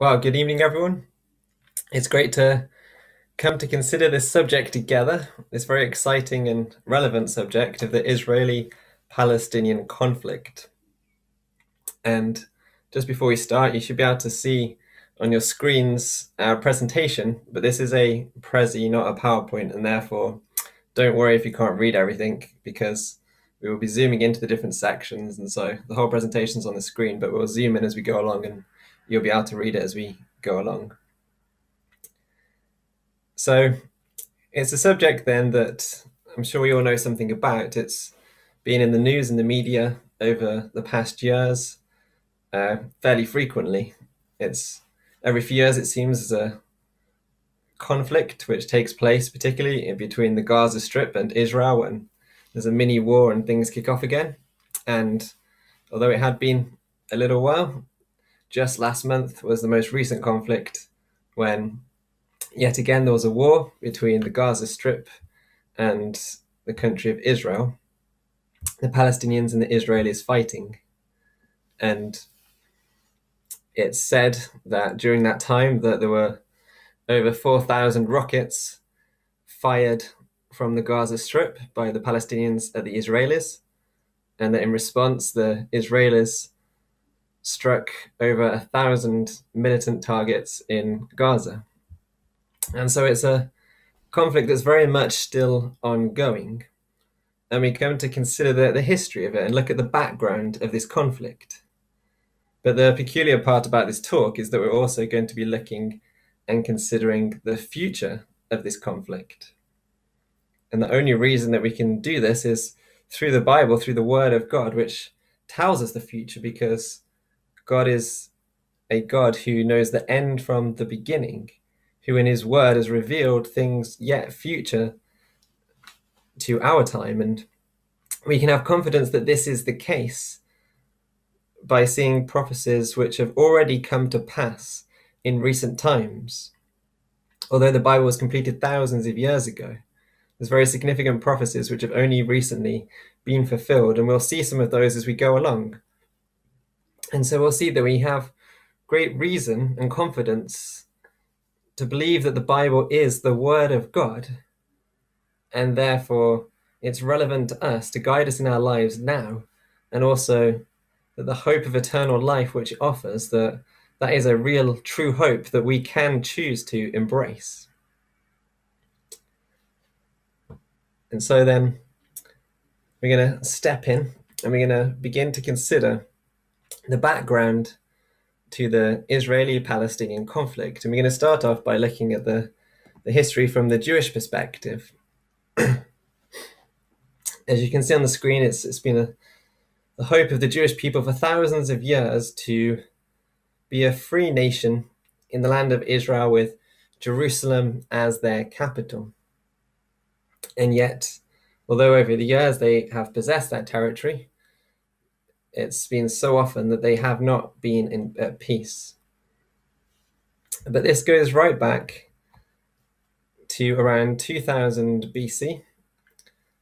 Well, good evening, everyone. It's great to come to consider this subject together, this very exciting and relevant subject of the Israeli-Palestinian conflict. And just before we start, you should be able to see on your screens our presentation, but this is a Prezi, not a PowerPoint, and therefore don't worry if you can't read everything, because we will be zooming into the different sections, and so the whole presentation's on the screen, but we'll zoom in as we go along and you'll be able to read it as we go along. So it's a subject then that I'm sure you all know something about. It's been in the news and the media over the past years fairly frequently. It's every few years, it seems, is a conflict which takes place particularly between the Gaza Strip and Israel, and there's a mini war and things kick off again. And although it had been a little while, just last month was the most recent conflict when, yet again, there was a war between the Gaza Strip and the country of Israel, the Palestinians and the Israelis fighting. And it's said that during that time that there were over 4,000 rockets fired from the Gaza Strip by the Palestinians at the Israelis, and that in response the Israelis struck over 1,000 militant targets in Gaza. And so it's a conflict that's very much still ongoing. And we come to consider the history of it and look at the background of this conflict. But the peculiar part about this talk is that we're also going to be looking and considering the future of this conflict. And the only reason that we can do this is through the Bible, through the Word of God, which tells us the future, because God is a God who knows the end from the beginning, who in his word has revealed things yet future to our time. And we can have confidence that this is the case by seeing prophecies which have already come to pass in recent times. Although the Bible was completed thousands of years ago, there's very significant prophecies which have only recently been fulfilled, and we'll see some of those as we go along. And so we'll see that we have great reason and confidence to believe that the Bible is the Word of God, and therefore it's relevant to us to guide us in our lives now, and also that the hope of eternal life which it offers, that is a real true hope that we can choose to embrace. And so then we're going to step in and we're going to begin to consider the background to the Israeli-Palestinian conflict. And we're going to start off by looking at the history from the Jewish perspective. As you can see on the screen, it's been the hope of the Jewish people for thousands of years to be a free nation in the land of Israel with Jerusalem as their capital. And yet, although over the years they have possessed that territory, it's been so often that they have not been at peace. But this goes right back to around 2000 BC.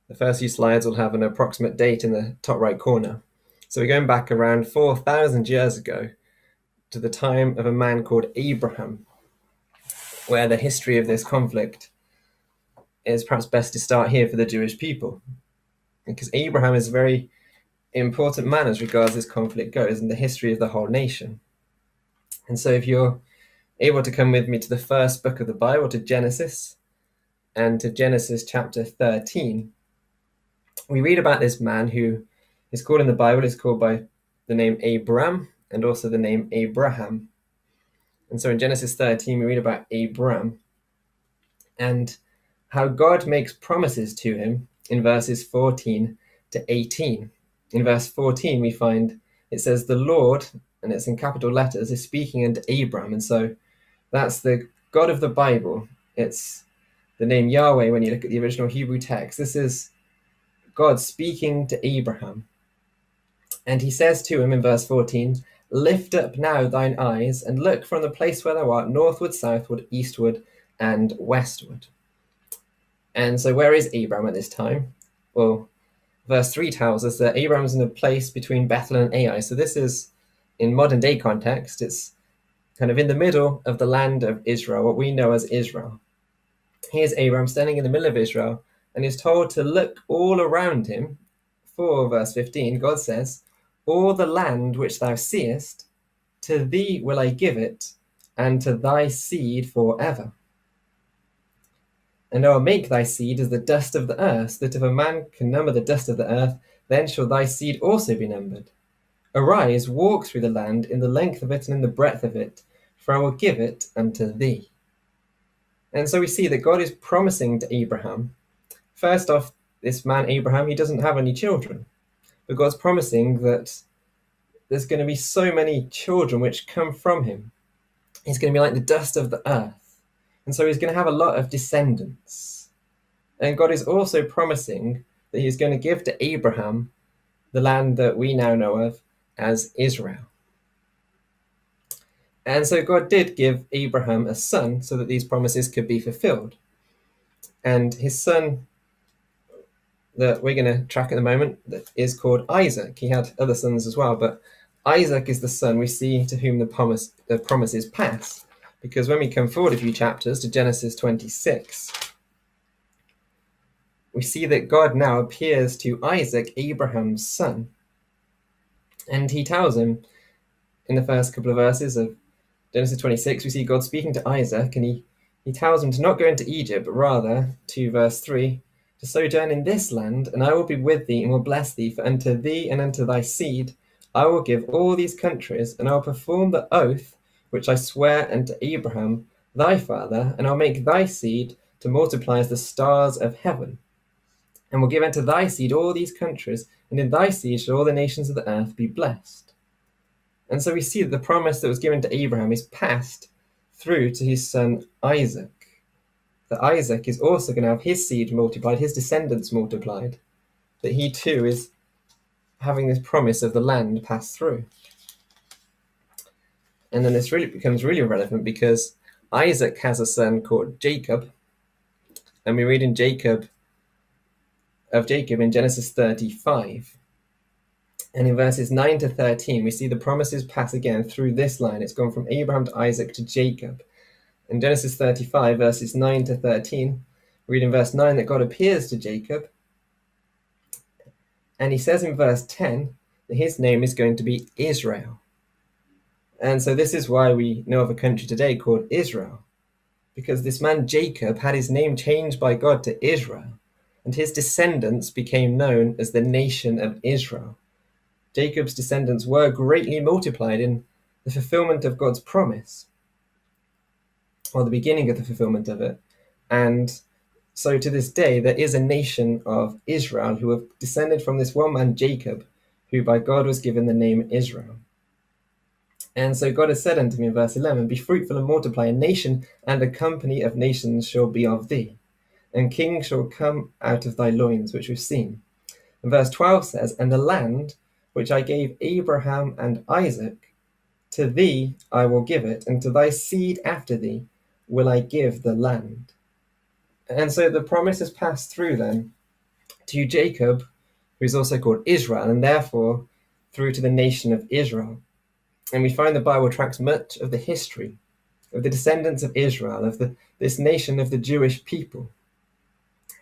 The first few slides will have an approximate date in the top right corner. So we're going back around 4,000 years ago to the time of a man called Abraham, where the history of this conflict is perhaps best to start here for the Jewish people, because Abraham is very important man as regards this conflict goes in the history of the whole nation. And so if you're able to come with me to the first book of the Bible, to Genesis, and to Genesis chapter 13, we read about this man who is called in the Bible, is called by the name Abram and also the name Abraham. And so in Genesis 13, we read about Abram and how God makes promises to him in verses 14 to 18. In verse 14, we find it says, "The Lord," and it's in capital letters, "is speaking unto Abram." And so that's the God of the Bible. It's the name Yahweh when you look at the original Hebrew text. This is God speaking to Abraham. And he says to him in verse 14, "Lift up now thine eyes and look from the place where thou art northward, southward, eastward, and westward." And so where is Abram at this time? Well, verse 3 tells us that Abraham's in a place between Bethel and Ai. So this is, in modern day context, it's kind of in the middle of the land of Israel, what we know as Israel. Here's Abraham standing in the middle of Israel and is told to look all around him. For verse 15, God says, all the land which thou seest, to thee will I give it, and to thy seed forever. And I will make thy seed as the dust of the earth, that if a man can number the dust of the earth, then shall thy seed also be numbered. Arise, walk through the land, in the length of it and in the breadth of it, for I will give it unto thee. And so we see that God is promising to Abraham. First off, this man Abraham, he doesn't have any children. But God's promising that there's going to be so many children which come from him. He's going to be like the dust of the earth. And so he's going to have a lot of descendants. And God is also promising that he's going to give to Abraham the land that we now know of as Israel. And so God did give Abraham a son so that these promises could be fulfilled. And his son that we're going to track at the moment that is called Isaac. He had other sons as well, but Isaac is the son we see to whom the promises pass. Because when we come forward a few chapters to Genesis 26, we see that God now appears to Isaac, Abraham's son. And he tells him in the first couple of verses of Genesis 26, we see God speaking to Isaac, and he tells him to not go into Egypt, but rather, to verse 3, to sojourn in this land, and I will be with thee, and will bless thee, for unto thee and unto thy seed I will give all these countries, and I will perform the oath which I swear unto Abraham thy father, and I will make thy seed to multiply as the stars of heaven, and will give unto thy seed all these countries, and in thy seed shall all the nations of the earth be blessed. And so we see that the promise that was given to Abraham is passed through to his son Isaac. That Isaac is also going to have his seed multiplied, his descendants multiplied, that he too is having this promise of the land pass through. And then this really becomes really relevant because Isaac has a son called Jacob, and we read in Jacob in Genesis 35. And in verses 9 to 13, we see the promises pass again through this line. It's gone from Abraham to Isaac to Jacob. In Genesis 35, verses 9 to 13, read in verse 9 that God appears to Jacob. And he says in verse 10 that his name is going to be Israel. And so this is why we know of a country today called Israel. Because this man Jacob had his name changed by God to Israel. And his descendants became known as the nation of Israel. Jacob's descendants were greatly multiplied in the fulfillment of God's promise. Or the beginning of the fulfillment of it. And so to this day, there is a nation of Israel who have descended from this one man, Jacob, who by God was given the name Israel. And so God has said unto me in verse 11, be fruitful and multiply, a nation and a company of nations shall be of thee, and kings shall come out of thy loins, which we've seen. And verse 12 says, and the land which I gave Abraham and Isaac, to thee I will give it, and to thy seed after thee will I give the land. And so the promise is passed through then to Jacob, who is also called Israel, and therefore through to the nation of Israel. And we find the Bible tracks much of the history of the descendants of Israel, of this nation of the Jewish people,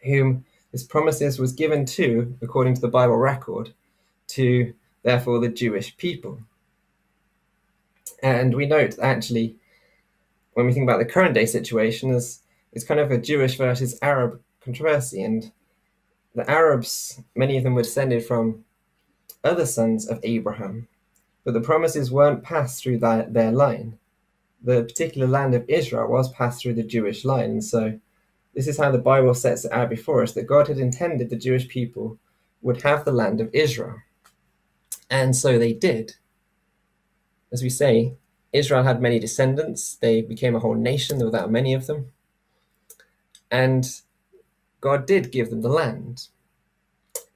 whom this promises was given to, according to the Bible record, to therefore the Jewish people. And we note actually, when we think about the current day situation, it's kind of a Jewish versus Arab controversy. And the Arabs, many of them were descended from other sons of Abraham, but the promises weren't passed through their line. The particular land of Israel was passed through the Jewish line. And so this is how the Bible sets it out before us, that God had intended the Jewish people would have the land of Israel. And so they did. As we say, Israel had many descendants. They became a whole nation, there were that many of them. And God did give them the land.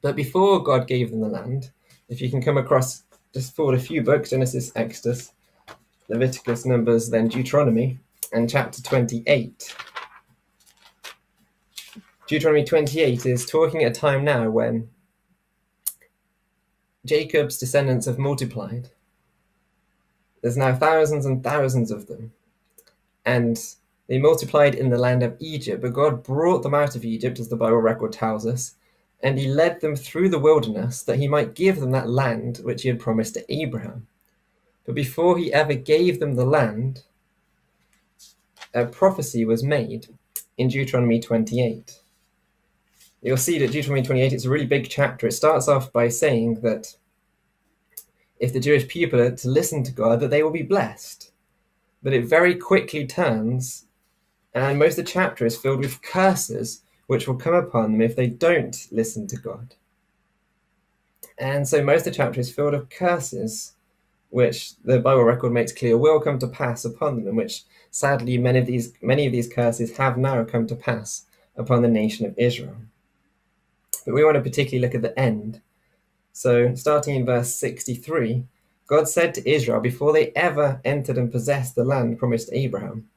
But before God gave them the land, if you can come across, just forward a few books, Genesis, Exodus, Leviticus, Numbers, then Deuteronomy, and chapter 28. Deuteronomy 28 is talking at a time now when Jacob's descendants have multiplied. There's now thousands and thousands of them. And they multiplied in the land of Egypt, but God brought them out of Egypt, as the Bible record tells us, and he led them through the wilderness that he might give them that land which he had promised to Abraham. But before he ever gave them the land, a prophecy was made in Deuteronomy 28. You'll see that Deuteronomy 28, it's a really big chapter. It starts off by saying that if the Jewish people are to listen to God, that they will be blessed. But it very quickly turns, and most of the chapter is filled with curses which will come upon them if they don't listen to God. And so most of the chapter is filled with curses, which the Bible record makes clear will come to pass upon them, and which sadly many of these curses have now come to pass upon the nation of Israel. But we want to particularly look at the end. So starting in verse 63, God said to Israel before they ever entered and possessed the land promised to Abraham,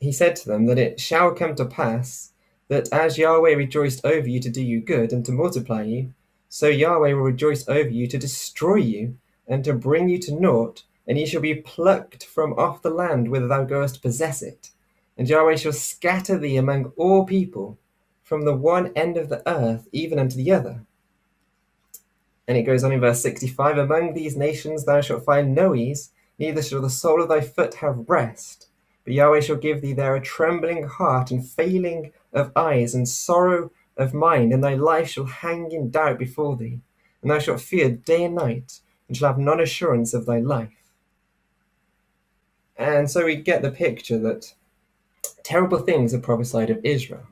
he said to them that it shall come to pass that as Yahweh rejoiced over you to do you good and to multiply you, so Yahweh will rejoice over you to destroy you and to bring you to naught, and ye shall be plucked from off the land whither thou goest to possess it. And Yahweh shall scatter thee among all people, from the one end of the earth even unto the other. And it goes on in verse 65, among these nations thou shalt find no ease, neither shall the sole of thy foot have rest. But Yahweh shall give thee there a trembling heart and failing of eyes and sorrow of mind, and thy life shall hang in doubt before thee, and thou shalt fear day and night, and shall have none assurance of thy life. And so we get the picture that terrible things are prophesied of Israel.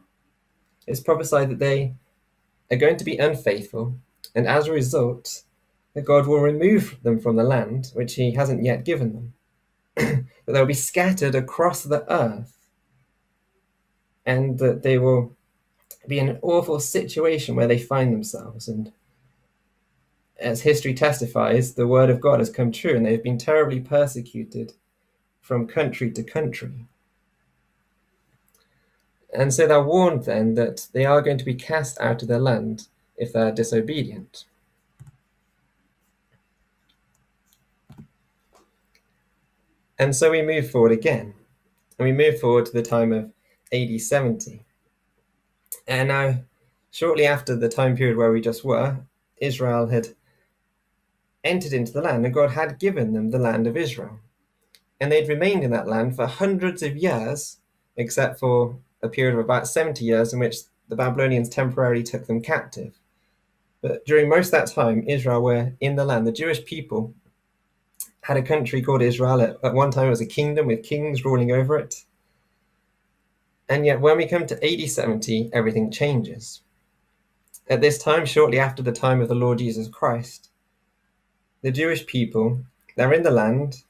It's prophesied that they are going to be unfaithful, and as a result, that God will remove them from the land which he hasn't yet given them, that they'll be scattered across the earth, and that they will be in an awful situation where they find themselves. And as history testifies, the word of God has come true, and they've been terribly persecuted from country to country. And so they're warned then that they are going to be cast out of their land if they're disobedient. And so we move forward again, and we move forward to the time of AD 70. And now, shortly after the time period where we just were, Israel had entered into the land, and God had given them the land of Israel. And they'd remained in that land for hundreds of years, except for a period of about 70 years in which the Babylonians temporarily took them captive. But during most of that time, Israel were in the land. The Jewish people had a country called Israel. At one time it was a kingdom with kings ruling over it. And yet when we come to AD 70, everything changes. At this time, shortly after the time of the Lord Jesus Christ, the Jewish people, they're in the land,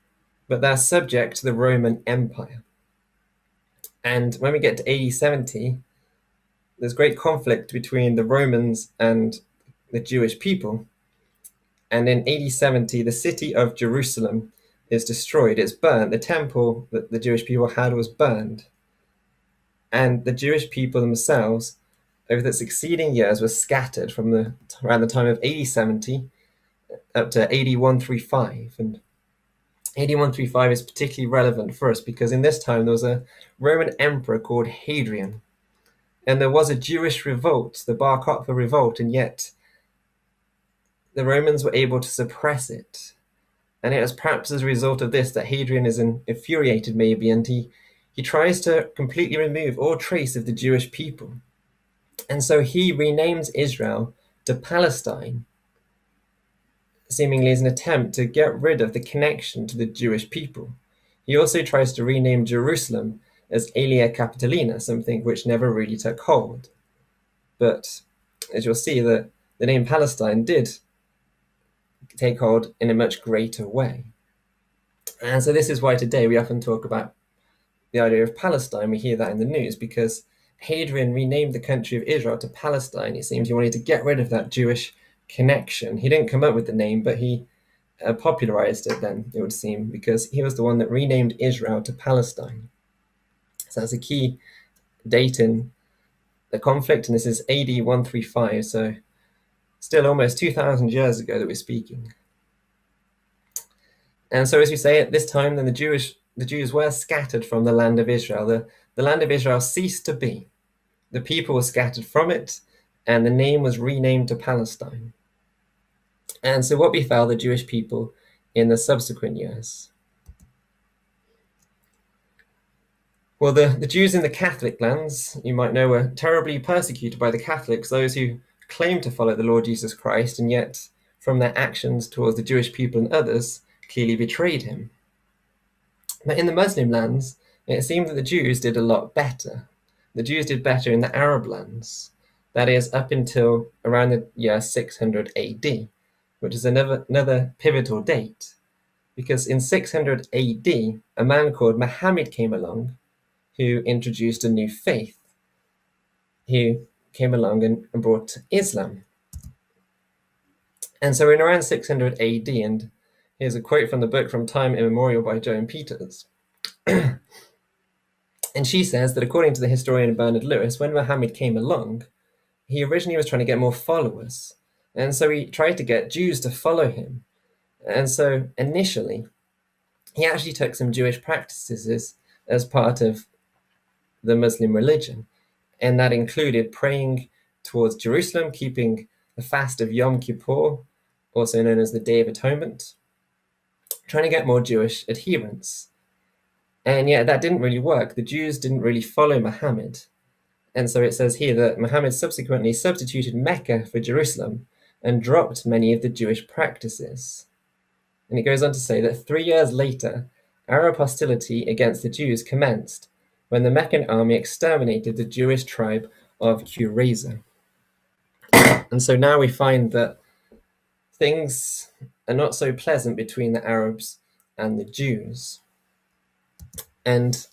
but they're subject to the Roman Empire. And when we get to AD 70, there's great conflict between the Romans and the Jewish people. And in AD 70, the city of Jerusalem is destroyed. It's burnt. The temple that the Jewish people had was burned. And the Jewish people themselves, over the succeeding years, were scattered from around the time of AD 70 up to AD 135. And AD 135 is particularly relevant for us because in this time there was a Roman emperor called Hadrian. And there was a Jewish revolt, the Bar Kokhba revolt, and yet the Romans were able to suppress it. And it was perhaps as a result of this that Hadrian is infuriated maybe, and he tries to completely remove all trace of the Jewish people. And so he renames Israel to Palestine, seemingly as an attempt to get rid of the connection to the Jewish people. He also tries to rename Jerusalem as Aelia Capitolina, something which never really took hold. But as you'll see, the name Palestine did take hold in a much greater way. And so this is why today we often talk about the idea of Palestine. We hear that in the news because Hadrian renamed the country of Israel to Palestine. It seems he wanted to get rid of that Jewish connection. He didn't come up with the name, but he popularized it then, it would seem, because he was the one that renamed Israel to Palestine. So that's a key date in the conflict, and this is AD 135, so still almost 2,000 years ago that we're speaking. And so, as we say, at this time, then the Jews were scattered from the land of Israel. The land of Israel ceased to be. The people were scattered from it, and the name was renamed to Palestine. And so what befell the Jewish people in the subsequent years? Well, the Jews in the Catholic lands, you might know, were terribly persecuted by the Catholics, those who claimed to follow the Lord Jesus Christ, and yet from their actions towards the Jewish people and others clearly betrayed him. But in the Muslim lands, it seemed that the Jews did a lot better. The Jews did better in the Arab lands, that is, up until around the year 600 AD, which is another pivotal date, because in 600 AD, a man called Mohammed came along who introduced a new faith, who came along and brought Islam. And so in around 600 AD, and here's a quote from the book From Time Immemorial by Joan Peters, and she says that according to the historian Bernard Lewis, when Mohammed came along, he originally was trying to get more followers. And so he tried to get Jews to follow him. And so initially, he actually took some Jewish practices as part of the Muslim religion. And that included praying towards Jerusalem, keeping the fast of Yom Kippur, also known as the Day of Atonement, trying to get more Jewish adherents. And yet that didn't really work. The Jews didn't really follow Muhammad. And so it says here that Muhammad subsequently substituted Mecca for Jerusalem and dropped many of the Jewish practices. And it goes on to say that 3 years later, Arab hostility against the Jews commenced when the Meccan army exterminated the Jewish tribe of Qurayza. And so now we find that things are not so pleasant between the Arabs and the Jews. And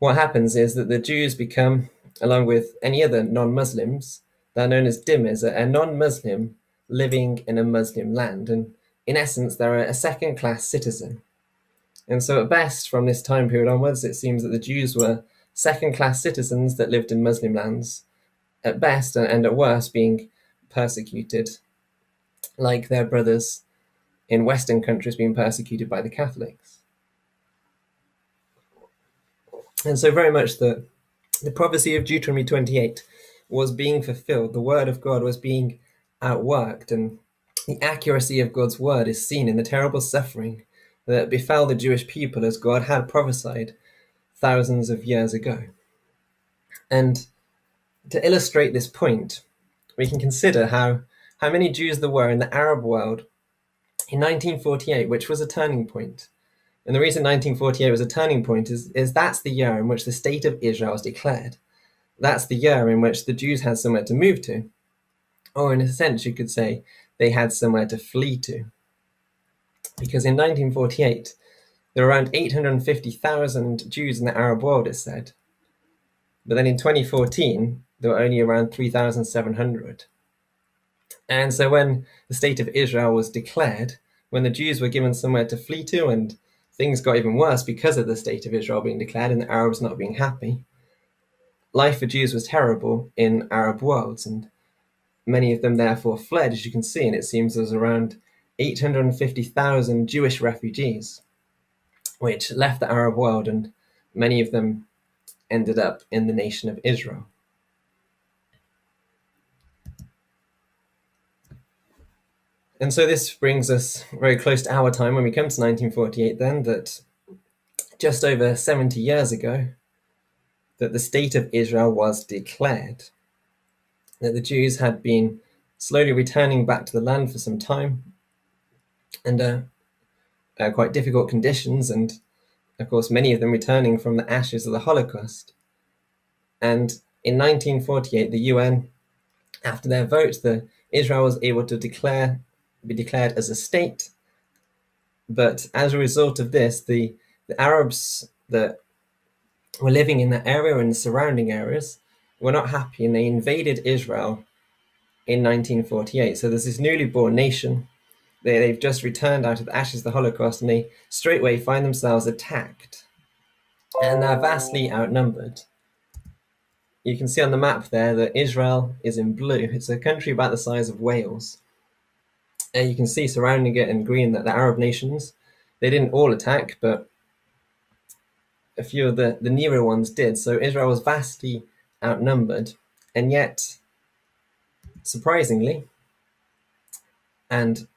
what happens is that the Jews become, along with any other non-Muslims, they're known as dhimmis, a non-Muslim living in a Muslim land. And in essence, they're a second-class citizen. And so at best, from this time period onwards, it seems that the Jews were second-class citizens that lived in Muslim lands, at best and at worst being persecuted, like their brothers in Western countries being persecuted by the Catholics. And so very much the prophecy of Deuteronomy 28 was being fulfilled. The word of God was being outworked, and the accuracy of God's word is seen in the terrible suffering that befell the Jewish people as God had prophesied thousands of years ago. And to illustrate this point, we can consider how many Jews there were in the Arab world in 1948, which was a turning point. And the reason 1948 was a turning point is that's the year in which the state of Israel was declared. That's the year in which the Jews had somewhere to move to. Or in a sense, you could say they had somewhere to flee to. Because in 1948, there were around 850,000 Jews in the Arab world, it said. But then in 2014, there were only around 3,700. And so when the state of Israel was declared, when the Jews were given somewhere to flee to, and things got even worse because of the state of Israel being declared and the Arabs not being happy, life for Jews was terrible in Arab worlds, and many of them therefore fled, as you can see, and it seems there's around 850,000 Jewish refugees which left the Arab world, and many of them ended up in the nation of Israel. And so this brings us very close to our time when we come to 1948 then, that just over 70 years ago, that the state of Israel was declared, that the Jews had been slowly returning back to the land for some time under quite difficult conditions, and of course many of them returning from the ashes of the Holocaust. And in 1948, the UN, after their vote, Israel was able to be declared as a state, but as a result of this, the Arabs that were living in that area and the surrounding areas were not happy, and they invaded Israel in 1948. So there's this newly born nation, they've just returned out of the ashes of the Holocaust, and they straightway find themselves attacked, and they're vastly outnumbered. You can see on the map there that Israel is in blue. It's a country about the size of Wales. And you can see surrounding it in green that the Arab nations, They didn't all attack, but a few of the nearer ones did. So Israel was vastly outnumbered, and yet, surprisingly, and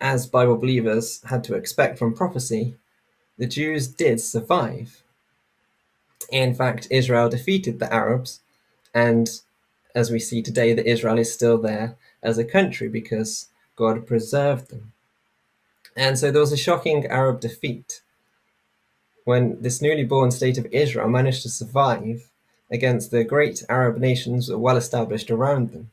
as Bible believers had to expect from prophecy, the Jews did survive. In fact, Israel defeated the Arabs, and as we see today, that Israel is still there as a country because God preserved them. And so there was a shocking Arab defeat when this newly born state of Israel managed to survive against the great Arab nations that were well established around them.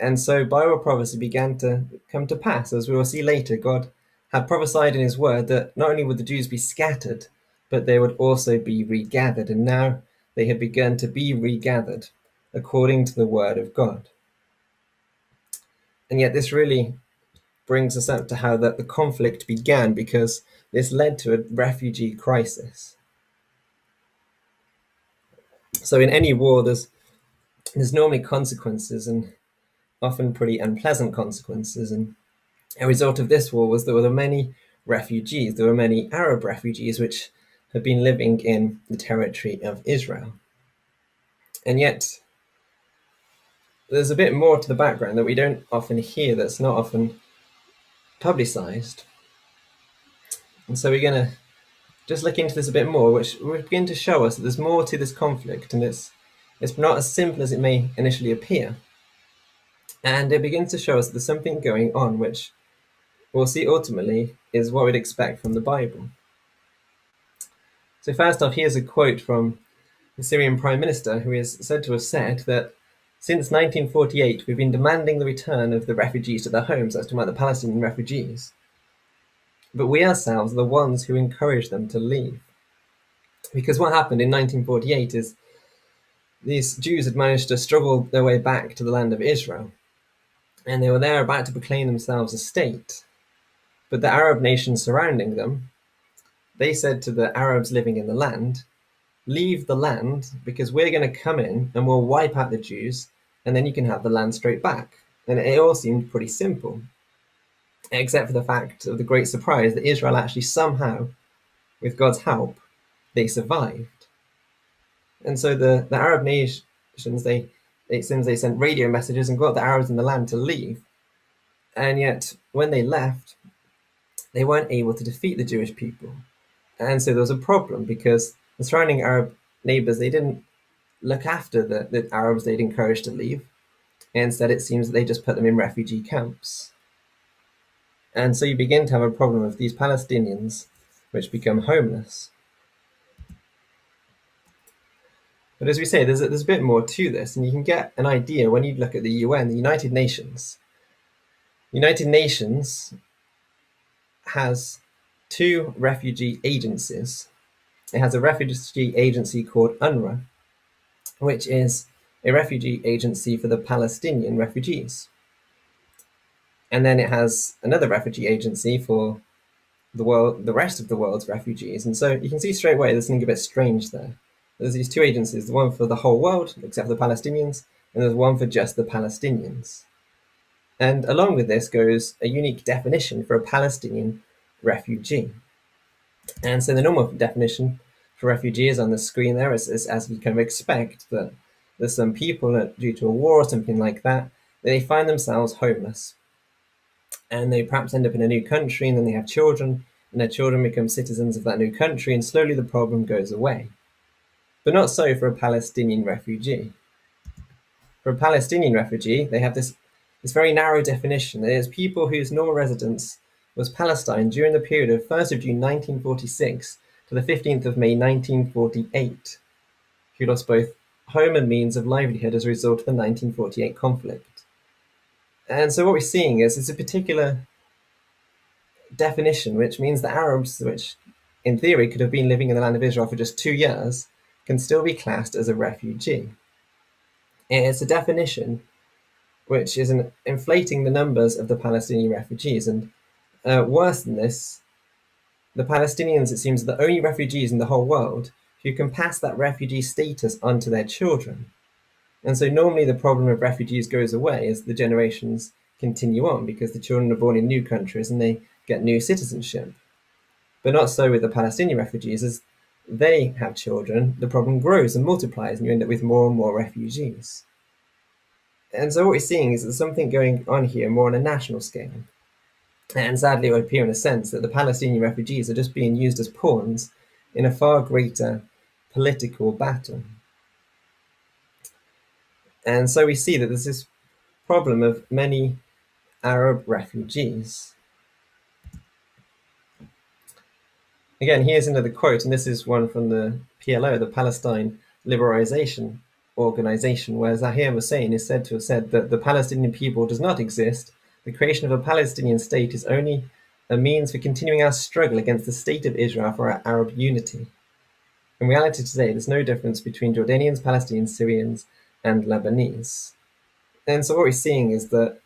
And so Bible prophecy began to come to pass. As we will see later, God had prophesied in his word that not only would the Jews be scattered, but they would also be regathered. And now they had begun to be regathered according to the word of God. And yet this really brings us up to how that the conflict began, because this led to a refugee crisis. So in any war, there's normally consequences, and often pretty unpleasant consequences. And a result of this war was there were many refugees. There were many Arab refugees which had been living in the territory of Israel. And yet there's a bit more to the background that we don't often hear, that's not often publicized. And so we're going to just look into this a bit more, which will begin to show us that there's more to this conflict, and it's not as simple as it may initially appear. And it begins to show us that there's something going on, which we'll see ultimately is what we'd expect from the Bible. So first off, here's a quote from the Syrian Prime Minister, who is said to have said that since 1948, we've been demanding the return of the refugees to their homes, as to the Palestinian refugees. But we ourselves are the ones who encourage them to leave. Because what happened in 1948 is these Jews had managed to struggle their way back to the land of Israel, and they were there about to proclaim themselves a state. But the Arab nations surrounding them, they said to the Arabs living in the land, leave the land, because we're going to come in and we'll wipe out the Jews, and then you can have the land straight back. And it all seemed pretty simple, except for the fact of the great surprise that Israel actually somehow, with God's help, they survived. And so the Arab nations, they sent radio messages and got the Arabs in the land to leave. And yet, when they left, they weren't able to defeat the Jewish people. And so there was a problem, because the surrounding Arab neighbours, they didn't look after the Arabs they'd encouraged to leave. Instead, it seems that they just put them in refugee camps. And so you begin to have a problem of these Palestinians, which become homeless. But as we say, there's a bit more to this, and you can get an idea when you look at the UN, the United Nations. The United Nations has two refugee agencies. It has a refugee agency called UNRWA, which is a refugee agency for the Palestinian refugees. And then it has another refugee agency for the world, the rest of the world's refugees. And so you can see straight away there's something a bit strange there. There's these two agencies, the one for the whole world, except for the Palestinians, and there's one for just the Palestinians. And along with this goes a unique definition for a Palestinian refugee. And so the normal definition for refugee is on the screen there, is as you kind of expect, that there's some people, due to a war or something like that, they find themselves homeless. And they perhaps end up in a new country, and then they have children, and their children become citizens of that new country, and slowly the problem goes away. But not so for a Palestinian refugee. For a Palestinian refugee, they have this very narrow definition. It is people whose normal residence was Palestine during the period of 1st of June 1946 to the 15th of May 1948, who lost both home and means of livelihood as a result of the 1948 conflict. And so what we're seeing is it's a particular definition, which means the Arabs, which in theory could have been living in the land of Israel for just 2 years, can still be classed as a refugee. It's a definition which is inflating the numbers of the Palestinian refugees. And worse than this, the Palestinians, it seems, are the only refugees in the whole world who can pass that refugee status onto their children. And so normally the problem of refugees goes away as the generations continue on, because the children are born in new countries and they get new citizenship. But not so with the Palestinian refugees. As they have children, the problem grows and multiplies, and you end up with more and more refugees. And so what we're seeing is there's something going on here more on a national scale. And sadly, it would appear in a sense that the Palestinian refugees are just being used as pawns in a far greater political battle. And so we see that there's this problem of many Arab refugees. Again, here's another quote, and this is one from the PLO, the Palestine Liberalization Organization, where Zahir Hussein is said to have said that the Palestinian people does not exist. The creation of a Palestinian state is only a means for continuing our struggle against the state of Israel for our Arab unity. In reality today, there's no difference between Jordanians, Palestinians, Syrians, and Lebanese. And so what we're seeing is that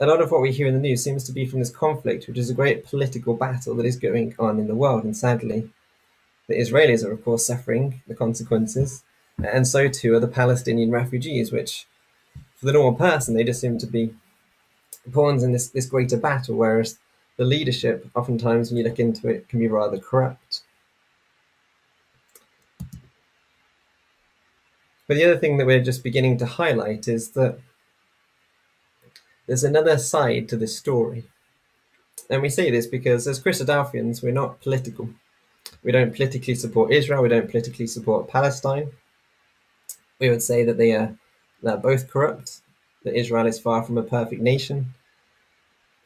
a lot of what we hear in the news seems to be from this conflict, which is a great political battle that is going on in the world. And sadly, the Israelis are, of course, suffering the consequences. And so, too, are the Palestinian refugees, which, for the normal person, they just seem to be pawns in this greater battle, whereas the leadership, oftentimes, when you look into it, can be rather corrupt. But the other thing that we're just beginning to highlight is that there's another side to this story. And we say this because as Christadelphians, we're not political. We don't politically support Israel. We don't politically support Palestine. We would say that they're both corrupt, that Israel is far from a perfect nation,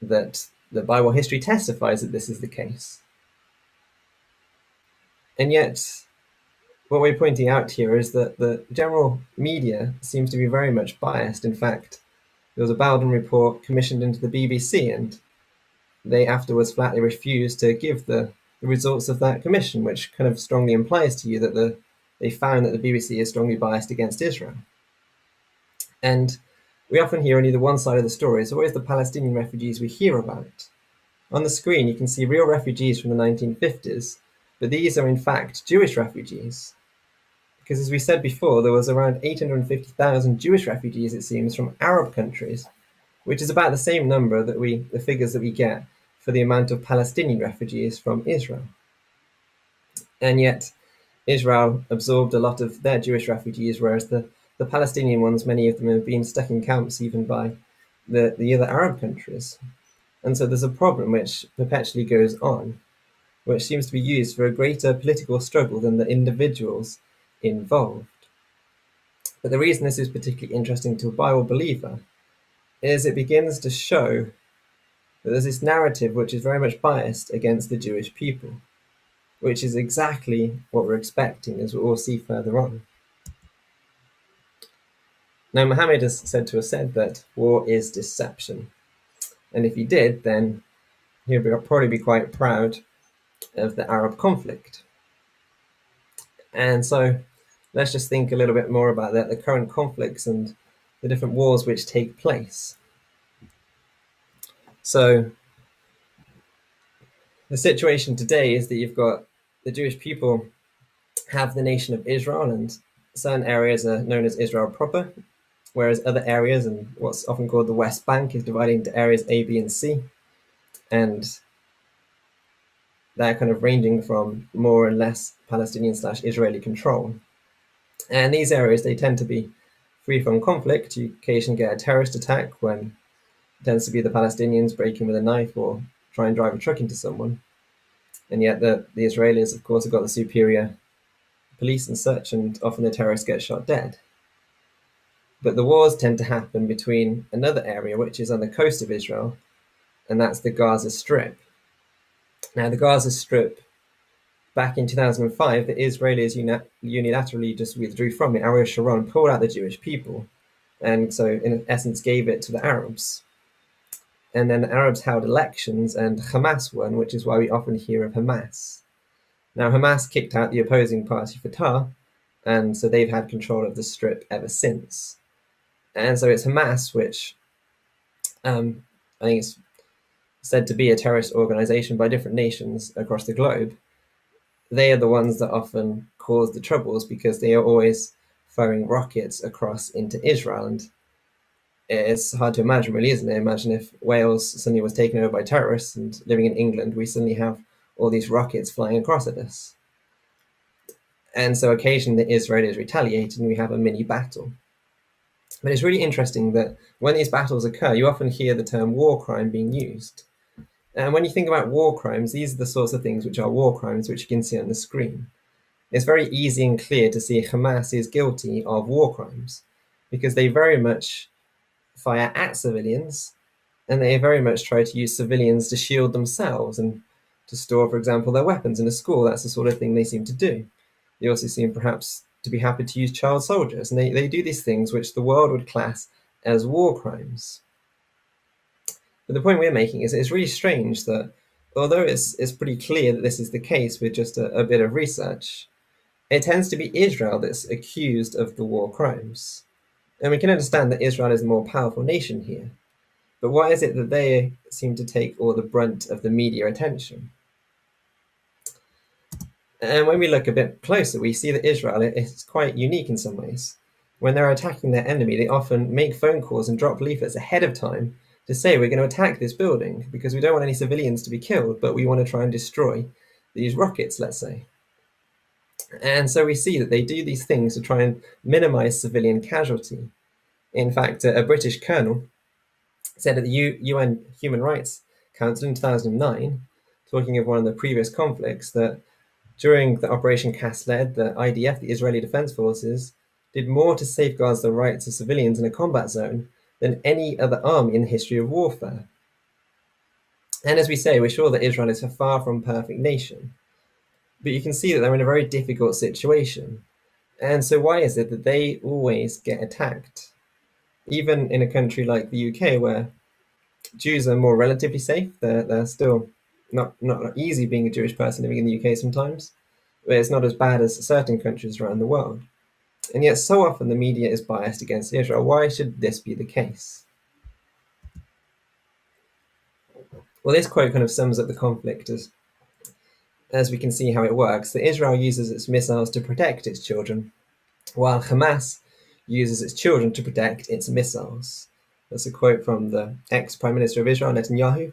that the Bible history testifies that this is the case. And yet, what we're pointing out here is that the general media seems to be very much biased. In fact, there was a Bowden report commissioned into the BBC, and they afterwards flatly refused to give the results of that commission, which kind of strongly implies to you that they found that the BBC is strongly biased against Israel. And we often hear only the one side of the story. It's always the Palestinian refugees we hear about. On the screen, you can see real refugees from the 1950s, but these are in fact Jewish refugees. Because as we said before, there was around 850,000 Jewish refugees, it seems, from Arab countries, which is about the same number that the figures that we get for the amount of Palestinian refugees from Israel. And yet, Israel absorbed a lot of their Jewish refugees, whereas the Palestinian ones, many of them have been stuck in camps even by the other Arab countries. And so there's a problem which perpetually goes on, which seems to be used for a greater political struggle than the individuals involved. But the reason this is particularly interesting to a Bible believer is it begins to show that there's this narrative which is very much biased against the Jewish people, which is exactly what we're expecting, as we'll see further on. Now, Mohammed is said to have said that war is deception. And if he did, then he'd probably be quite proud of the Arab conflict. And so let's just think a little bit more about that, the current conflicts and the different wars which take place. So the situation today is that you've got the Jewish people have the nation of Israel, and certain areas are known as Israel proper, whereas other areas, and what's often called the West Bank, is divided into areas A, B, and C. And they're kind of ranging from more and less Palestinian/Israeli control. And these areas, they tend to be free from conflict. You occasionally get a terrorist attack when it tends to be the Palestinians breaking with a knife or try and drive a truck into someone. And yet the Israelis, of course, have got the superior police and such, and often the terrorists get shot dead. But the wars tend to happen between another area, which is on the coast of Israel, and that's the Gaza Strip. Now, the Gaza Strip, back in 2005, the Israelis unilaterally just withdrew from it. Ariel Sharon pulled out the Jewish people, and so, in essence, gave it to the Arabs. And then the Arabs held elections, and Hamas won, which is why we often hear of Hamas. Now, Hamas kicked out the opposing party, Fatah, and so they've had control of the Strip ever since. And so it's Hamas, which I think it's said to be a terrorist organization by different nations across the globe. They are the ones that often cause the troubles because they are always firing rockets across into Israel. And it's hard to imagine, really, isn't it? Imagine if Wales suddenly was taken over by terrorists, and living in England, we suddenly have all these rockets flying across at us. And so occasionally the Israelis retaliate and we have a mini battle. But it's really interesting that when these battles occur, you often hear the term war crime being used. And when you think about war crimes, these are the sorts of things which are war crimes, which you can see on the screen. It's very easy and clear to see Hamas is guilty of war crimes, because they very much fire at civilians, and they very much try to use civilians to shield themselves and to store, for example, their weapons in a school. That's the sort of thing they seem to do. They also seem perhaps to be happy to use child soldiers, and they do these things which the world would class as war crimes. But the point we're making is it's really strange that, although it's pretty clear that this is the case with just a bit of research, it tends to be Israel that's accused of the war crimes. And we can understand that Israel is a more powerful nation here, but why is it that they seem to take all the brunt of the media attention? And when we look a bit closer, we see that Israel is quite unique in some ways. When they're attacking their enemy, they often make phone calls and drop leaflets ahead of time to say, we're going to attack this building because we don't want any civilians to be killed, but we want to try and destroy these rockets, let's say. And so we see that they do these things to try and minimize civilian casualty. In fact, a British colonel said at the UN Human Rights Council in 2009, talking of one of the previous conflicts, that during the Operation Cast Lead, the IDF, the Israeli Defense Forces, did more to safeguard the rights of civilians in a combat zone than any other army in the history of warfare. And as we say, we're sure that Israel is a far from perfect nation, but you can see that they're in a very difficult situation. And so why is it that they always get attacked? Even in a country like the UK, where Jews are more relatively safe, they're still not easy being a Jewish person living in the UK sometimes, but it's not as bad as certain countries around the world. And yet so often the media is biased against Israel. Why should this be the case? Well, this quote kind of sums up the conflict as we can see how it works, that Israel uses its missiles to protect its children, while Hamas uses its children to protect its missiles. That's a quote from the ex-Prime Minister of Israel, Netanyahu.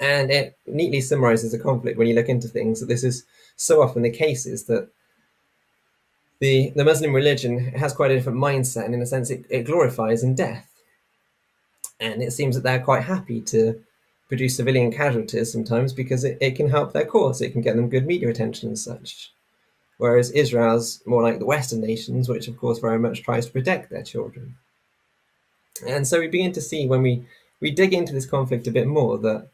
And it neatly summarizes the conflict when you look into things, that this is so often the case, is that the Muslim religion has quite a different mindset, and in a sense it glorifies in death. And it seems that they're quite happy to produce civilian casualties sometimes because it can help their cause, it can get them good media attention and such. Whereas Israel's more like the Western nations, which of course very much tries to protect their children. And so we begin to see when we dig into this conflict a bit more that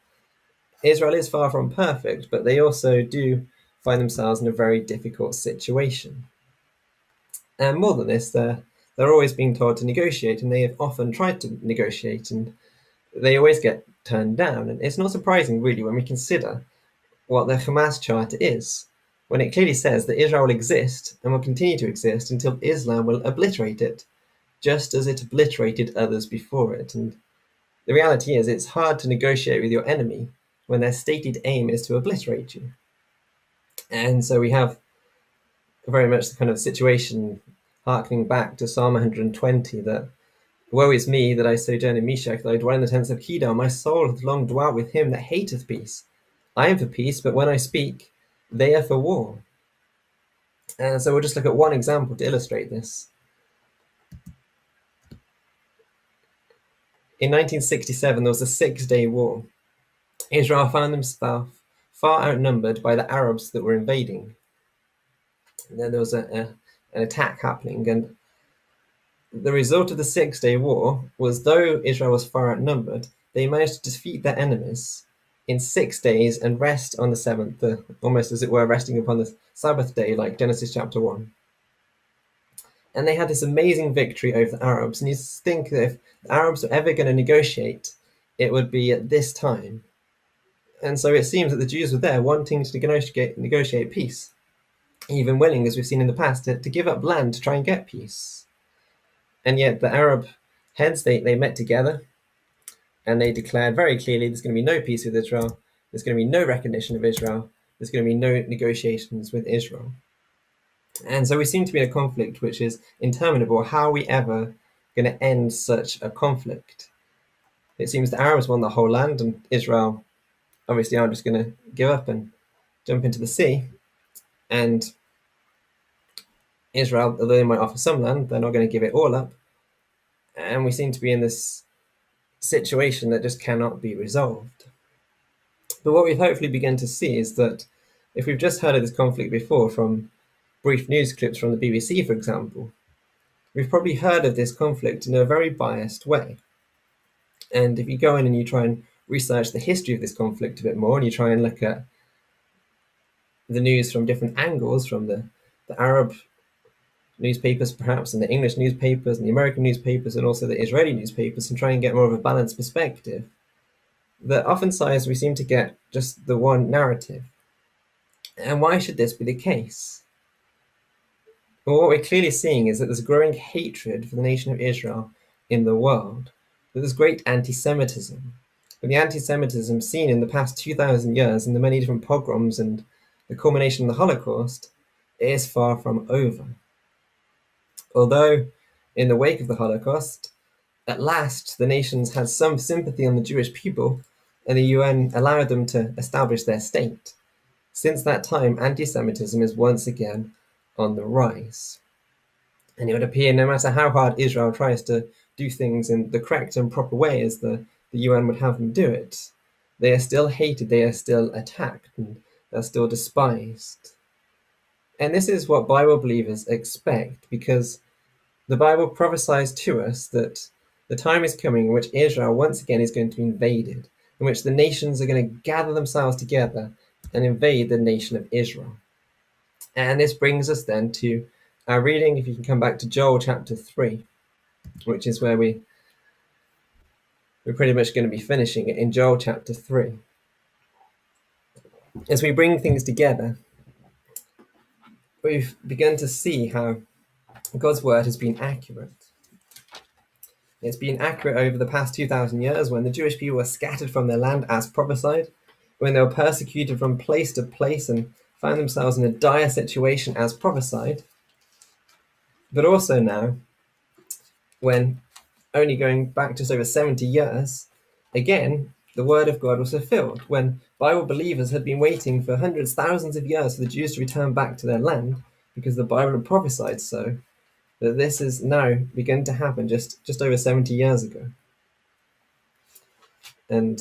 Israel is far from perfect, but they also do find themselves in a very difficult situation. And more than this, they're always being told to negotiate, and they have often tried to negotiate, and they always get turned down. And it's not surprising, really, when we consider what the Hamas Charter is, when it clearly says that Israel will exist and will continue to exist until Islam will obliterate it, just as it obliterated others before it. And the reality is, it's hard to negotiate with your enemy when their stated aim is to obliterate you. And so we have very much the kind of situation harkening back to Psalm 120, that woe is me that I sojourn in Meshach, that I dwell in the tents of Kedar. My soul hath long dwelt with him that hateth peace. I am for peace, but when I speak, they are for war. And so we'll just look at one example to illustrate this. In 1967, there was a six-day war. Israel found themselves far outnumbered by the Arabs that were invading. And then there was an attack happening, and the result of the Six-Day War was, though Israel was far outnumbered, they managed to defeat their enemies in 6 days and rest on the seventh, almost as it were resting upon the Sabbath day, like Genesis chapter 1. And they had this amazing victory over the Arabs, and you think that if the Arabs were ever going to negotiate, it would be at this time. And so it seems that the Jews were there wanting to negotiate peace, even willing, as we've seen in the past, to give up land to try and get peace. And yet the Arab heads, they met together and they declared very clearly, there's going to be no peace with Israel, there's going to be no recognition of Israel, there's going to be no negotiations with Israel. And so we seem to be in a conflict which is interminable, how we ever going to end such a conflict? It seems the Arabs won the whole land, and Israel obviously are just going to give up and jump into the sea. And Israel, although they might offer some land, they're not going to give it all up. And we seem to be in this situation that just cannot be resolved. But what we've hopefully begun to see is that if we've just heard of this conflict before from brief news clips from the BBC, for example, we've probably heard of this conflict in a very biased way. And if you go in and you try and research the history of this conflict a bit more, and you try and look at the news from different angles, from the Arab newspapers perhaps, and the English newspapers, and the American newspapers, and also the Israeli newspapers, and try and get more of a balanced perspective, that oftentimes we seem to get just the one narrative. And why should this be the case? Well, what we're clearly seeing is that there's growing hatred for the nation of Israel in the world, that there's great anti-Semitism, but the anti-Semitism seen in the past 2,000 years in the many different pogroms and the culmination of the Holocaust is far from over. Although, in the wake of the Holocaust, at last the nations had some sympathy on the Jewish people, and the UN allowed them to establish their state. Since that time, anti-Semitism is once again on the rise. And it would appear no matter how hard Israel tries to do things in the correct and proper way as the UN would have them do it, they are still hated, they are still attacked, and they're still despised. And this is what Bible believers expect, because the Bible prophesies to us that the time is coming in which Israel once again is going to be invaded, in which the nations are going to gather themselves together and invade the nation of Israel. And this brings us then to our reading, if you can come back to Joel chapter 3, which is where we're pretty much going to be finishing it, in Joel chapter 3. As we bring things together, we've begun to see how God's word has been accurate. It's been accurate over the past 2,000 years when the Jewish people were scattered from their land as prophesied, when they were persecuted from place to place and found themselves in a dire situation as prophesied, but also now, when only going back just over 70 years, again, the word of God was fulfilled, when Bible believers had been waiting for hundreds, thousands of years for the Jews to return back to their land, because the Bible had prophesied so, that this is now begun to happen just over 70 years ago. And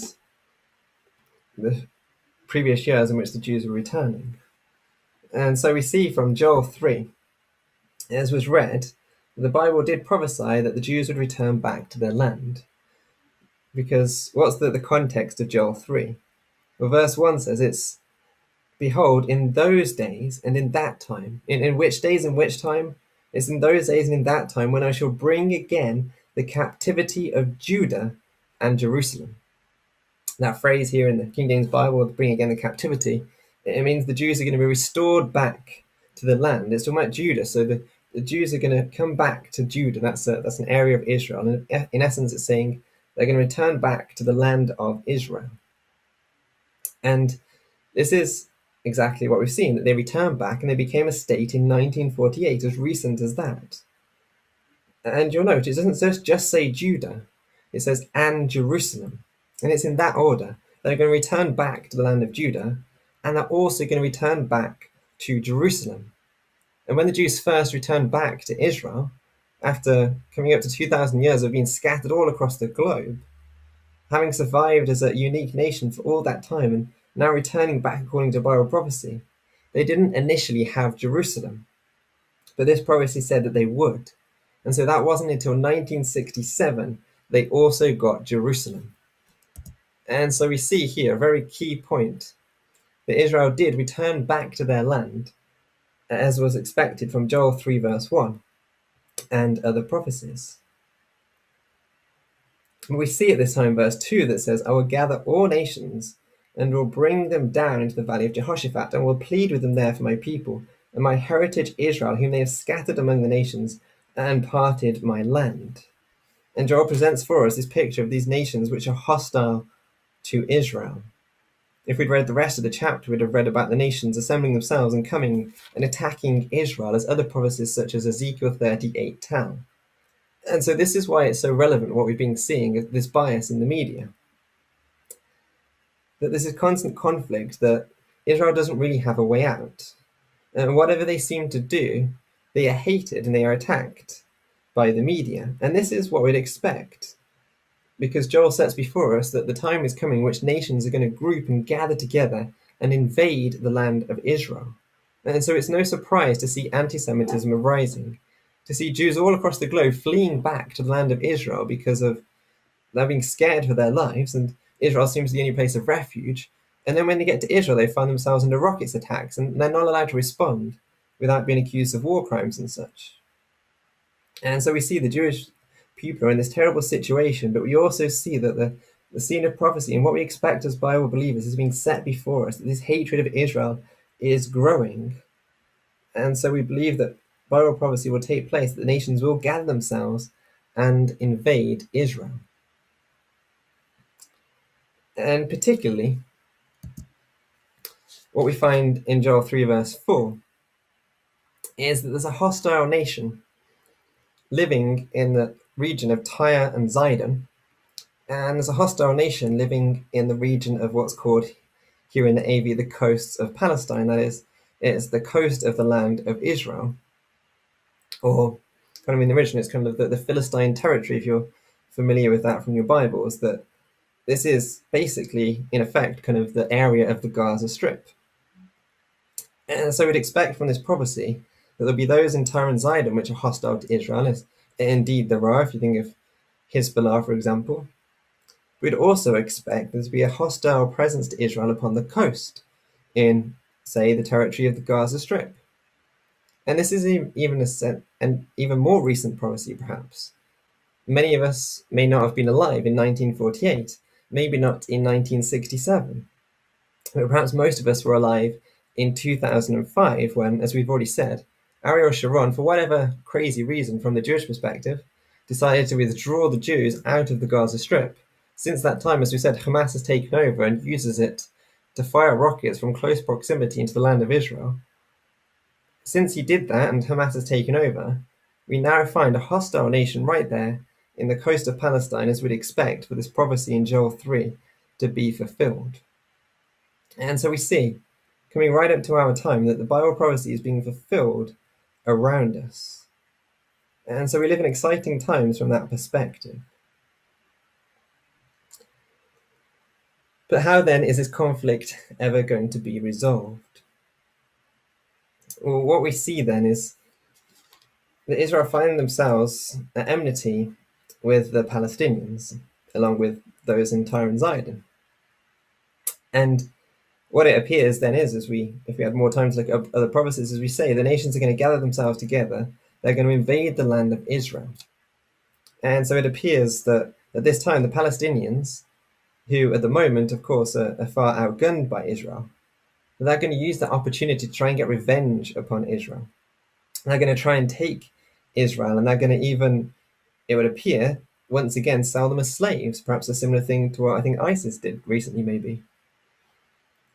the previous years in which the Jews were returning. And so we see from Joel 3, as was read, the Bible did prophesy that the Jews would return back to their land. Because what's the context of Joel 3? Well, verse 1 says it's, behold, in those days and in that time, in which days and which time? It's in those days and in that time when I shall bring again the captivity of Judah and Jerusalem. That phrase here in the King James Bible, bring again the captivity, it means the Jews are going to be restored back to the land. It's talking about Judah, so the Jews are going to come back to Judah. That's an area of Israel. And in essence, it's saying they're going to return back to the land of Israel. And this is exactly what we've seen, that they returned back and they became a state in 1948, as recent as that. And you'll note, it doesn't just say Judah, it says, and Jerusalem. And it's in that order. They're going to return back to the land of Judah, and they're also going to return back to Jerusalem. And when the Jews first returned back to Israel, after coming up to 2,000 years of being scattered all across the globe, having survived as a unique nation for all that time, and now returning back according to Bible prophecy, they didn't initially have Jerusalem. But this prophecy said that they would. And so that wasn't until 1967 they also got Jerusalem. And so we see here a very key point, that Israel did return back to their land, as was expected from Joel 3 verse 1 and other prophecies. And we see at this time verse 2 that says, I will gather all nations and will bring them down into the valley of Jehoshaphat, and will plead with them there for my people and my heritage Israel, whom they have scattered among the nations and parted my land. And Joel presents for us this picture of these nations which are hostile to Israel. If we'd read the rest of the chapter, we'd have read about the nations assembling themselves and coming and attacking Israel, as other prophecies such as Ezekiel 38 tell. And so this is why it's so relevant, what we've been seeing, this bias in the media. That this is constant conflict, that Israel doesn't really have a way out. And whatever they seem to do, they are hated and they are attacked by the media. And this is what we'd expect, because Joel sets before us that the time is coming which nations are going to group and gather together and invade the land of Israel. And so it's no surprise to see anti-Semitism arising, to see Jews all across the globe fleeing back to the land of Israel because of they're being scared for their lives, and Israel seems the only place of refuge. And then when they get to Israel, they find themselves under rockets attacks, and they're not allowed to respond without being accused of war crimes and such. And so we see the Jewish people are in this terrible situation, but we also see that the scene of prophecy and what we expect as Bible believers is being set before us, that this hatred of Israel is growing. And so we believe that Bible prophecy will take place, that the nations will gather themselves and invade Israel. And particularly, what we find in Joel 3 verse 4 is that there's a hostile nation living in the region of Tyre and Zidon, and there's a hostile nation living in the region of what's called here in the AV the coasts of Palestine, that is, it's the coast of the land of Israel, or kind of in the original it's kind of the Philistine territory, if you're familiar with that from your Bibles, that this is basically, in effect, kind of the area of the Gaza Strip. And so we'd expect from this prophecy that there'll be those in Tyre and Zidon which are hostile to Israel, as indeed there are, if you think of Hezbollah, for example. We'd also expect there to be a hostile presence to Israel upon the coast, in, say, the territory of the Gaza Strip. And this is even an even more recent prophecy, perhaps. Many of us may not have been alive in 1948, maybe not in 1967, but perhaps most of us were alive in 2005 when, as we've already said, Ariel Sharon, for whatever crazy reason from the Jewish perspective, decided to withdraw the Jews out of the Gaza Strip. Since that time, as we said, Hamas has taken over and uses it to fire rockets from close proximity into the land of Israel. Since he did that and Hamas has taken over, we now find a hostile nation right there in the coast of Palestine, as we'd expect for this prophecy in Joel 3 to be fulfilled. And so we see, coming right up to our time, that the Bible prophecy is being fulfilled around us. And so we live in exciting times from that perspective. But how then is this conflict ever going to be resolved? Well, what we see then is that Israel find themselves at enmity with the Palestinians, along with those in Tyre and Zidon. And what it appears then is, if we had more time to look at other prophecies, as we say, the nations are going to gather themselves together, they're going to invade the land of Israel. And so it appears that at this time, the Palestinians, who at the moment, of course, are far outgunned by Israel, they're going to use that opportunity to try and get revenge upon Israel. They're going to try and take Israel, and they're going to even, it would appear, once again, sell them as slaves, perhaps a similar thing to what I think ISIS did recently, maybe.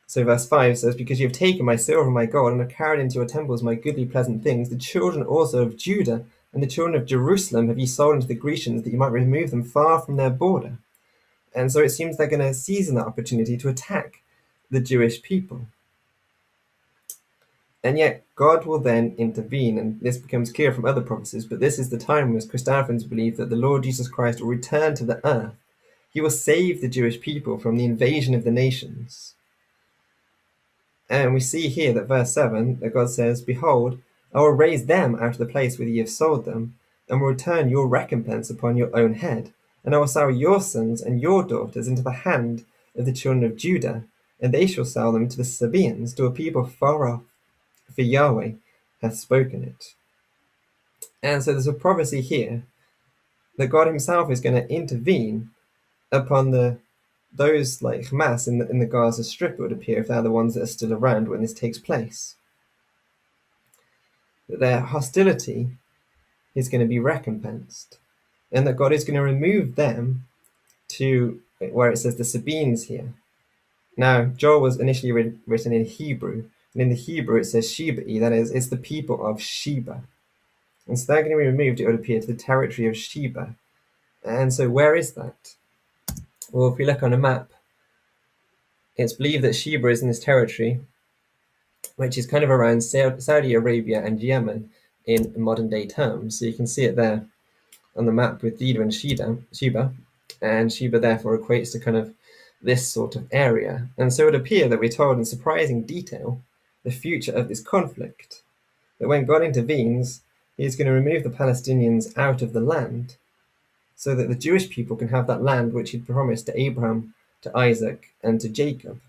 So verse 5 says, "Because you have taken my silver and my gold, and have carried into your temples my goodly pleasant things, the children also of Judah and the children of Jerusalem have ye sold unto the Grecians, that you might remove them far from their border." And so it seems they're going to seize on that opportunity to attack the Jewish people. And yet God will then intervene, and this becomes clear from other prophecies, but this is the time when Christadelphians believe that the Lord Jesus Christ will return to the earth. He will save the Jewish people from the invasion of the nations. And we see here that verse 7, that God says, "Behold, I will raise them out of the place where ye have sold them, and will return your recompense upon your own head, and I will sell your sons and your daughters into the hand of the children of Judah, and they shall sell them to the Sabaeans, to a people far off, for Yahweh hath spoken it." And so there's a prophecy here that God himself is going to intervene upon those like Hamas in the Gaza Strip, it would appear, if they're the ones that are still around when this takes place. That their hostility is going to be recompensed, and that God is going to remove them to where it says the Sabaeans here. Now, Joel was initially written in Hebrew, and in the Hebrew it says Sheba, that is, it's the people of Sheba. And so they're going to be removed, it would appear, to the territory of Sheba. And so where is that? Well, if we look on a map, it's believed that Sheba is in this territory, which is kind of around Saudi Arabia and Yemen in modern day terms. So you can see it there on the map with Dedah and Sheba. And Sheba therefore equates to kind of this sort of area. And so it would appear that we're told in surprising detail the future of this conflict, that when God intervenes, he's going to remove the Palestinians out of the land so that the Jewish people can have that land which he'd promised to Abraham, to Isaac, and to Jacob,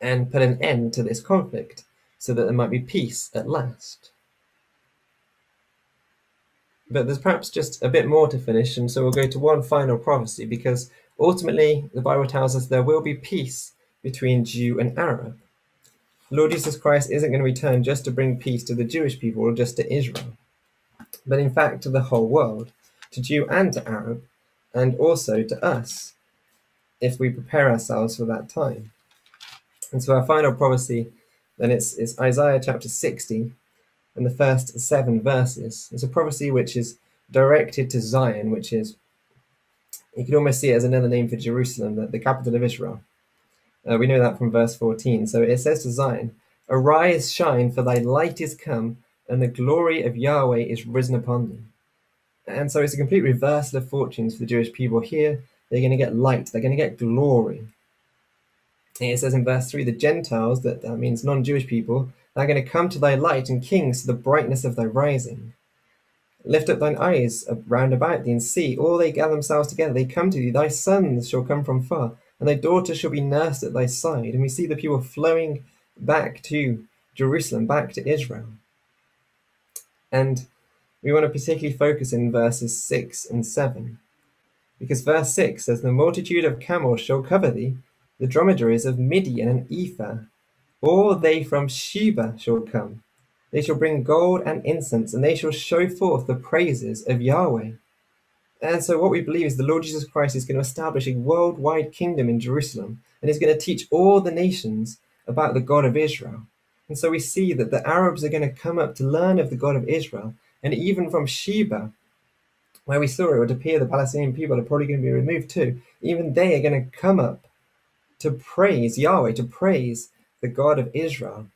and put an end to this conflict so that there might be peace at last. But there's perhaps just a bit more to finish, and so we'll go to one final prophecy, because ultimately the Bible tells us there will be peace between Jew and Arab. Lord Jesus Christ isn't going to return just to bring peace to the Jewish people or just to Israel, but in fact to the whole world, to Jew and to Arab, and also to us, if we prepare ourselves for that time. And so our final prophecy, then, it's Isaiah chapter 60 and the first 7 verses. It's a prophecy which is directed to Zion, which is, you could almost see it as another name for Jerusalem, the capital of Israel. We know that from verse 14. So it says to Zion, "Arise, shine, for thy light is come, and the glory of Yahweh is risen upon thee." And so it's a complete reversal of fortunes for the Jewish people here. They're going to get light. They're going to get glory. And it says in verse 3, "The Gentiles," that means non-Jewish people, "they're going to come to thy light, and kings to the brightness of thy rising. Lift up thine eyes round about thee, and see, all they gather themselves together. They come to thee. Thy sons shall come from far, and thy daughter shall be nursed at thy side." And we see the people flowing back to Jerusalem, back to Israel. And we want to particularly focus in verses 6 and 7, because verse 6 says, "The multitude of camels shall cover thee, the dromedaries of Midian and Ephah. All they from Sheba shall come. They shall bring gold and incense, and they shall show forth the praises of Yahweh." And so what we believe is the Lord Jesus Christ is going to establish a worldwide kingdom in Jerusalem, and he's going to teach all the nations about the God of Israel. And so we see that the Arabs are going to come up to learn of the God of Israel, and even from Sheba, where we saw it would appear the Palestinian people are probably going to be removed too, even they are going to come up to praise Yahweh, to praise the God of Israel.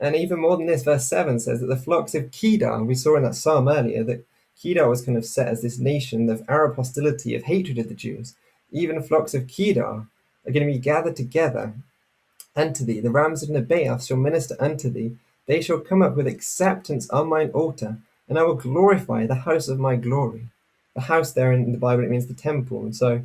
And even more than this, verse 7 says that the flocks of Kedar, we saw in that psalm earlier, that Kedar was kind of set as this nation of Arab hostility, of hatred of the Jews. Even flocks of Kedar are going to be gathered together unto thee. "The rams of Nebaioth shall minister unto thee. They shall come up with acceptance on mine altar, and I will glorify the house of my glory." The house there in the Bible, it means the temple. And so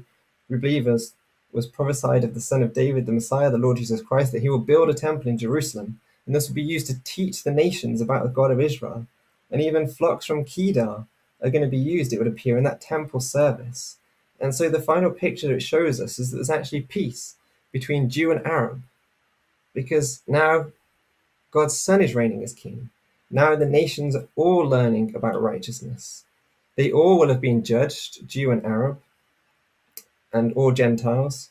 we believe, as was prophesied of the Son of David, the Messiah, the Lord Jesus Christ, that he will build a temple in Jerusalem, and this will be used to teach the nations about the God of Israel. And even flocks from Kedar are going to be used, it would appear, in that temple service. And so the final picture it shows us is that there's actually peace between Jew and Arab, because now God's Son is reigning as king. Now the nations are all learning about righteousness. They all will have been judged, Jew and Arab, and all Gentiles.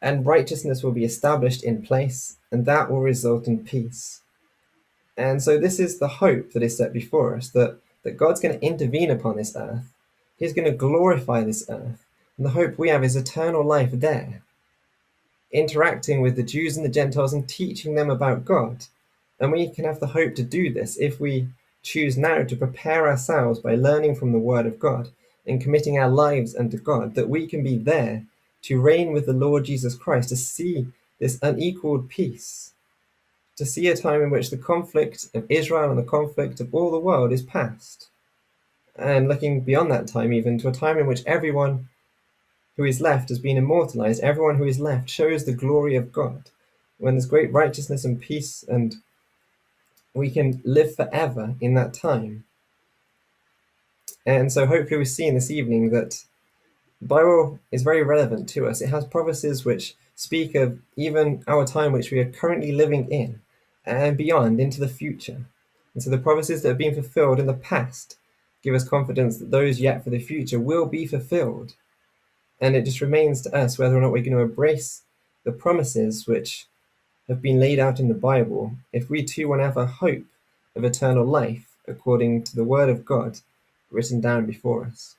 And righteousness will be established in place, and that will result in peace. And so this is the hope that is set before us, that God's going to intervene upon this earth. He's going to glorify this earth. And the hope we have is eternal life there, interacting with the Jews and the Gentiles and teaching them about God. And we can have the hope to do this if we choose now to prepare ourselves by learning from the Word of God and committing our lives unto God, that we can be there to reign with the Lord Jesus Christ, to see this unequaled peace, to see a time in which the conflict of Israel and the conflict of all the world is past, and looking beyond that time even to a time in which everyone who is left has been immortalized, everyone who is left shows the glory of God, when there's great righteousness and peace, and we can live forever in that time. And so hopefully we've seen this evening that the Bible is very relevant to us. It has prophecies which speak of even our time which we are currently living in and beyond into the future. And so the prophecies that have been fulfilled in the past give us confidence that those yet for the future will be fulfilled. And it just remains to us whether or not we're going to embrace the promises which have been laid out in the Bible, if we too want to have a hope of eternal life according to the word of God written down before us.